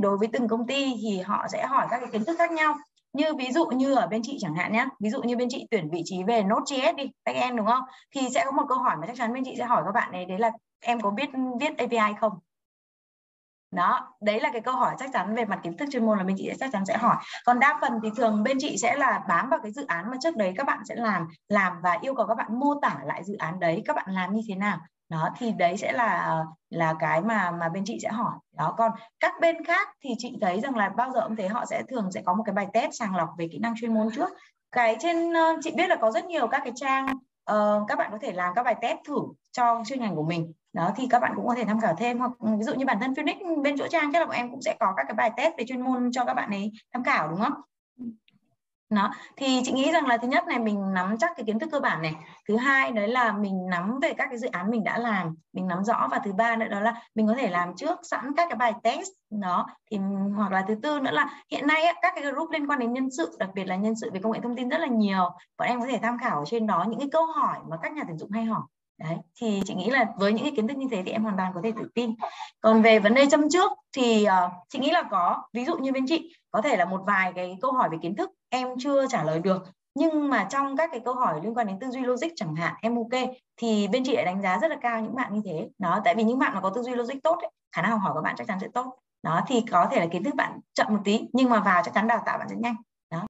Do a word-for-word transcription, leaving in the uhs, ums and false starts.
thì đối với từng công ty thì họ sẽ hỏi các cái kiến thức khác nhau. Như ví dụ như ở bên chị chẳng hạn nhé, ví dụ như bên chị tuyển vị trí về Node.js đi, backend đúng không? Thì sẽ có một câu hỏi mà chắc chắn bên chị sẽ hỏi các bạn ấy, đấy là em có biết viết a pê i không? Đó, đấy là cái câu hỏi chắc chắn về mặt kiến thức chuyên môn là bên chị sẽ chắc chắn sẽ hỏi. Còn đa phần thì thường bên chị sẽ là bám vào cái dự án mà trước đấy các bạn sẽ làm làm và yêu cầu các bạn mô tả lại dự án đấy các bạn làm như thế nào. Đó, thì đấy sẽ là là cái mà mà bên chị sẽ hỏi. Đó, còn các bên khác thì chị thấy rằng là bao giờ cũng thế, họ sẽ thường sẽ có một cái bài test sàng lọc về kỹ năng chuyên môn trước. Cái trên chị biết là có rất nhiều các cái trang uh, các bạn có thể làm các bài test thử cho chuyên ngành của mình. Đó thì các bạn cũng có thể tham khảo thêm, hoặc ví dụ như bản thân FUNiX bên chỗ trang chắc là bọn em cũng sẽ có các cái bài test về chuyên môn cho các bạn ấy tham khảo đúng không? Đó, thì chị nghĩ rằng là thứ nhất này mình nắm chắc cái kiến thức cơ bản này, thứ hai đấy là mình nắm về các cái dự án mình đã làm, mình nắm rõ, và thứ ba nữa đó là mình có thể làm trước sẵn các cái bài test đó, thì hoặc là thứ tư nữa là hiện nay ấy, các cái group liên quan đến nhân sự, đặc biệt là nhân sự về công nghệ thông tin rất là nhiều, bọn em có thể tham khảo ở trên đó những cái câu hỏi mà các nhà tuyển dụng hay hỏi. Đấy, thì chị nghĩ là với những cái kiến thức như thế thì em hoàn toàn có thể tự tin. Còn về vấn đề châm trước thì uh, chị nghĩ là có, ví dụ như bên chị có thể là một vài cái câu hỏi về kiến thức em chưa trả lời được, nhưng mà trong các cái câu hỏi liên quan đến tư duy logic chẳng hạn em ok, thì bên chị lại đánh giá rất là cao những bạn như thế. Đó, tại vì những bạn mà có tư duy logic tốt ấy, khả năng học hỏi của bạn chắc chắn sẽ tốt. Đó, thì có thể là kiến thức bạn chậm một tí nhưng mà vào chắc chắn đào tạo bạn rất nhanh.